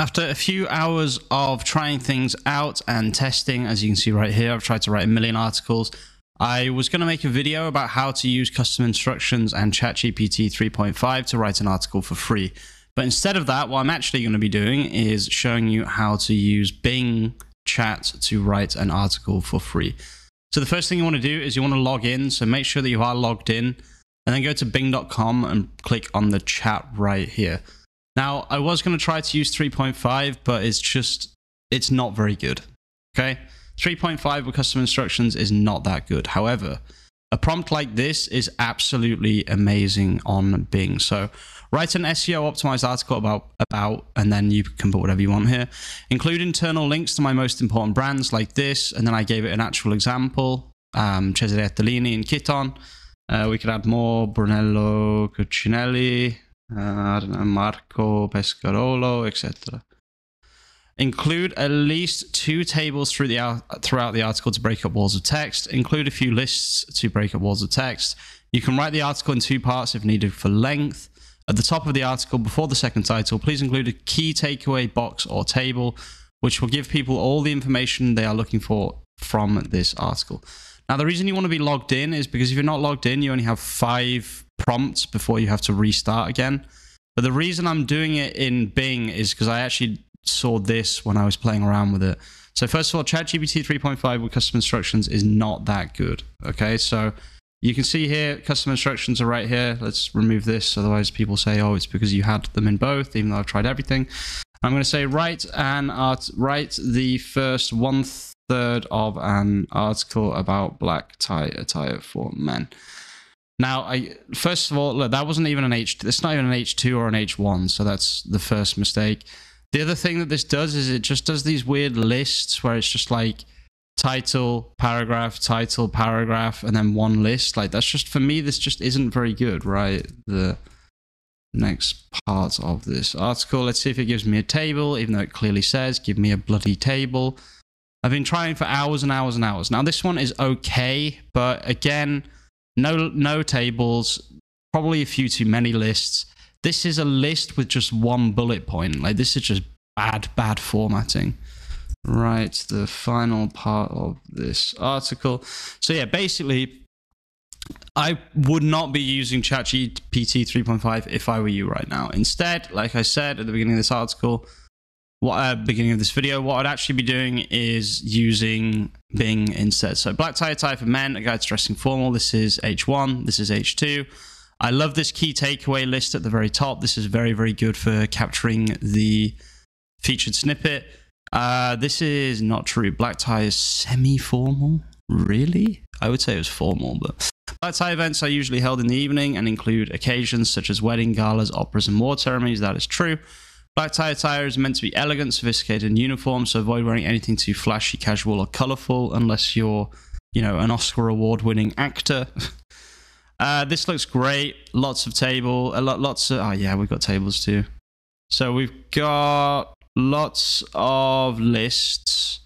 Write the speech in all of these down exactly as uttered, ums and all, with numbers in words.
After a few hours of trying things out and testing, as you can see right here, I've tried to write a million articles. I was going to make a video about how to use custom instructions and ChatGPT three point five to write an article for free. But instead of that, what I'm actually going to be doing is showing you how to use Bing Chat to write an article for free. So the first thing you want to do is you want to log in. So make sure that you are logged in and then go to bing dot com and click on the chat right here. Now, I was going to try to use three point five, but it's just, it's not very good. Okay. three point five with custom instructions is not that good. However, a prompt like this is absolutely amazing on Bing. So write an S E O optimized article about, about, and then you can put whatever you want here. Include internal links to my most important brands like this. And then I gave it an actual example, um, Cesare Attolini and Kiton. Uh, we could add more, Brunello Cucinelli, uh, I don't know, Marco Pescarolo, et cetera. Include at least two tables through the, throughout the article to break up walls of text. Include a few lists to break up walls of text. You can write the article in two parts if needed for length. At the top of the article, before the second title, please include a key takeaway box or table, which will give people all the information they are looking for from this article. Now, the reason you want to be logged in is because if you're not logged in, you only have five prompts before you have to restart again. But the reason I'm doing it in Bing is because I actually saw this when I was playing around with it. So first of all, ChatGPT three point five with custom instructions is not that good. Okay, so you can see here, custom instructions are right here. Let's remove this, otherwise people say, oh, it's because you had them in both, even though I've tried everything. I'm going to say write an art, write the first one third of an article about black tie attire for men. Now, I, first of all, look, that wasn't even an H two. It's not even an H two or an H one, so that's the first mistake. The other thing that this does is it just does these weird lists where it's just like title, paragraph, title, paragraph, and then one list. Like that's just, for me, this just isn't very good, right? The next part of this article, let's see if it gives me a table, even though it clearly says, give me a bloody table. I've been trying for hours and hours and hours. Now this one is okay, but again, no, no tables, probably a few too many lists. This is a list with just one bullet point. Like this is just bad, bad formatting. Right, the final part of this article. So yeah, basically, I would not be using ChatGPT three point five if I were you right now. Instead, like I said at the beginning of this article, what uh, beginning of this video, what I'd actually be doing is using Bing instead. So black tie attire for men, a guide to dressing formal. This is H one. This is H two. I love this key takeaway list at the very top. This is very, very good for capturing the featured snippet. Uh, this is not true. Black tie is semi-formal. Really? I would say it was formal, but black tie events are usually held in the evening and include occasions such as wedding, galas, operas, and war ceremonies. That is true. Black tie attire is meant to be elegant, sophisticated, and uniform, so avoid wearing anything too flashy, casual, or colorful unless you're, you know, an Oscar award-winning actor. Uh, this looks great. Lots of table, a lot, lots of, oh yeah, we've got tables too. So we've got lots of lists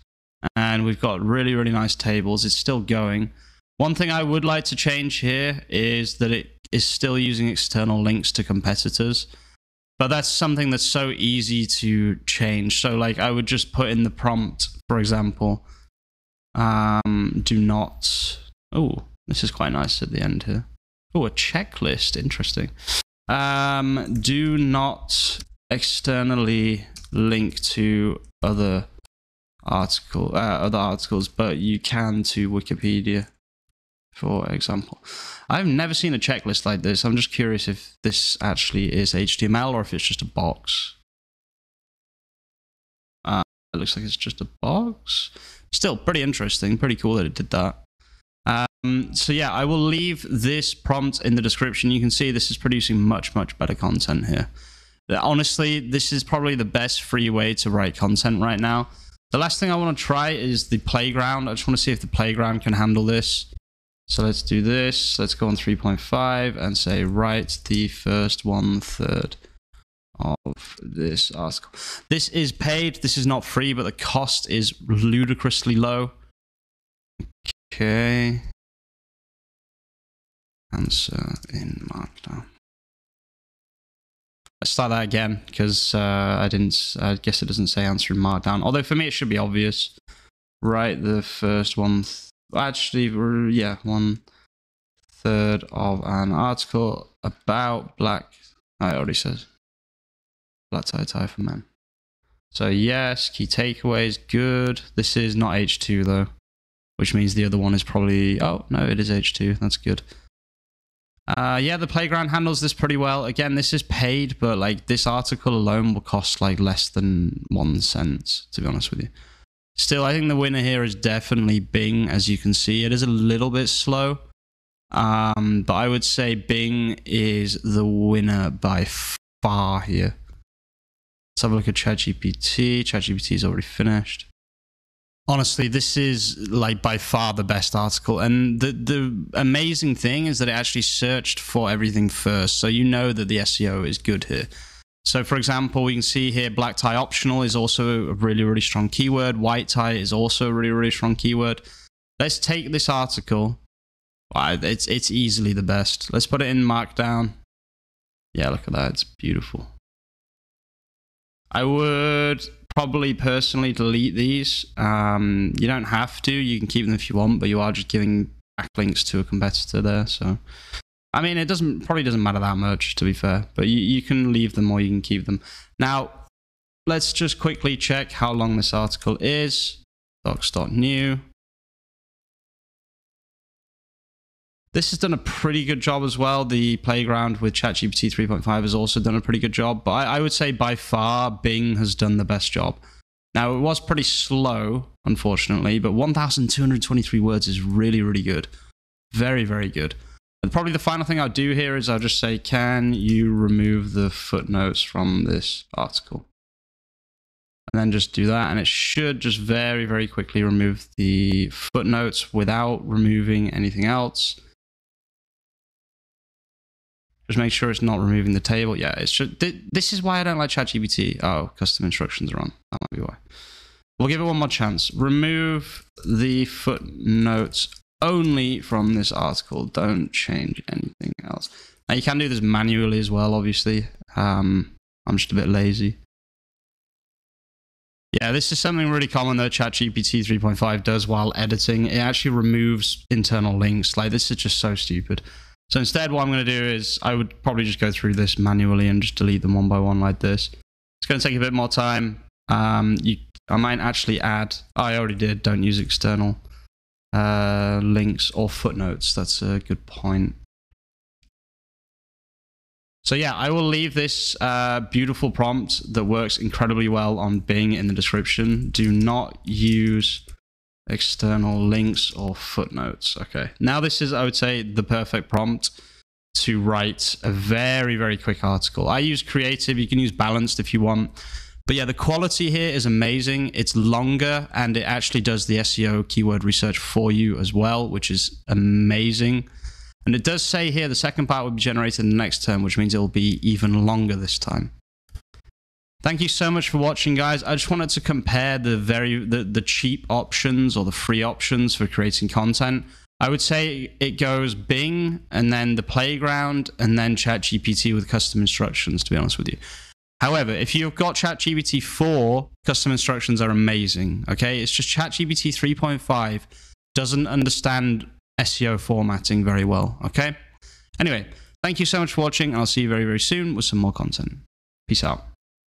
and we've got really, really nice tables. It's still going. One thing I would like to change here is that it is still using external links to competitors, but that's something that's so easy to change. So like I would just put in the prompt, for example, um, do not, oh, this is quite nice at the end here. Oh, a checklist. Interesting. Um, do not externally link to other article, uh, other articles, but you can to Wikipedia, for example. I've never seen a checklist like this. I'm just curious if this actually is H T M L or if it's just a box. Uh, it looks like it's just a box. Still pretty interesting. Pretty cool that it did that. Um, so yeah, I will leave this prompt in the description. You can see this is producing much, much better content here. Honestly, this is probably the best free way to write content right now. The last thing I want to try is the playground. I just want to see if the playground can handle this. So let's do this. Let's go on three point five and say, write the first one third of this article. This is paid. This is not free, but the cost is ludicrously low. Okay. Answer in Markdown. Let's start that again, because uh, I didn't, I guess it doesn't say answer in markdown. Although for me it should be obvious. Right, the first one, th actually, yeah, one third of an article about black, oh, it already says, black tie tie for men. So yes, key takeaways, good. This is not H two though, which means the other one is probably, oh no, it is H two, that's good. Uh, yeah, the playground handles this pretty well. Again, this is paid, but like this article alone will cost like less than one cent, to be honest with you. Still, I think the winner here is definitely Bing, as you can see. It is a little bit slow, um, but I would say Bing is the winner by far here. Let's have a look at ChatGPT. ChatGPT is already finished. Honestly, this is like by far the best article, and the the amazing thing is that it actually searched for everything first, so you know that the S E O is good here. So for example, we can see here black tie optional is also a really really strong keyword, white tie is also a really really strong keyword. Let's take this article, wow, it's it's easily the best. Let's put it in markdown. Yeah, look at that, it's beautiful. I would probably personally delete these. Um, you don't have to, you can keep them if you want, but you are just giving backlinks to a competitor there. So, I mean, it doesn't probably doesn't matter that much, to be fair, but you, you can leave them or you can keep them. Now, let's just quickly check how long this article is. Docs.new. This has done a pretty good job as well. The playground with ChatGPT three point five has also done a pretty good job, but I, I would say by far Bing has done the best job. Now, it was pretty slow, unfortunately, but one thousand two hundred twenty-three words is really, really good. Very, very good. And probably the final thing I'll do here is I'll just say, can you remove the footnotes from this article? And then just do that, and it should just very, very quickly remove the footnotes without removing anything else. Just make sure it's not removing the table. Yeah, it's just, th this is why I don't like ChatGPT. Oh, custom instructions are on. That might be why. We'll give it one more chance. Remove the footnotes only from this article. Don't change anything else. Now, you can do this manually as well, obviously. Um, I'm just a bit lazy. Yeah, this is something really common that ChatGPT three point five does while editing. It actually removes internal links. Like, this is just so stupid. So instead, what I'm going to do is I would probably just go through this manually and just delete them one by one like this. It's going to take a bit more time. Um, you, I might actually add, oh, I already did, don't use external uh, links or footnotes. That's a good point. So yeah, I will leave this uh, beautiful prompt that works incredibly well on Bing in the description. Do not use external links or footnotes. Okay, now this is, I would say, the perfect prompt to write a very very quick article. I use creative, you can use balanced if you want, but yeah, the quality here is amazing. It's longer and it actually does the S E O keyword research for you as well, which is amazing. And it does say here the second part will be generated in the next term, which means it will be even longer this time. Thank you so much for watching, guys. I just wanted to compare the very the, the cheap options or the free options for creating content. I would say it goes Bing and then the playground and then ChatGPT with custom instructions, to be honest with you. However, if you've got ChatGPT four, custom instructions are amazing, okay? It's just ChatGPT three point five doesn't understand S E O formatting very well, okay? Anyway, thank you so much for watching, and I'll see you very, very soon with some more content. Peace out.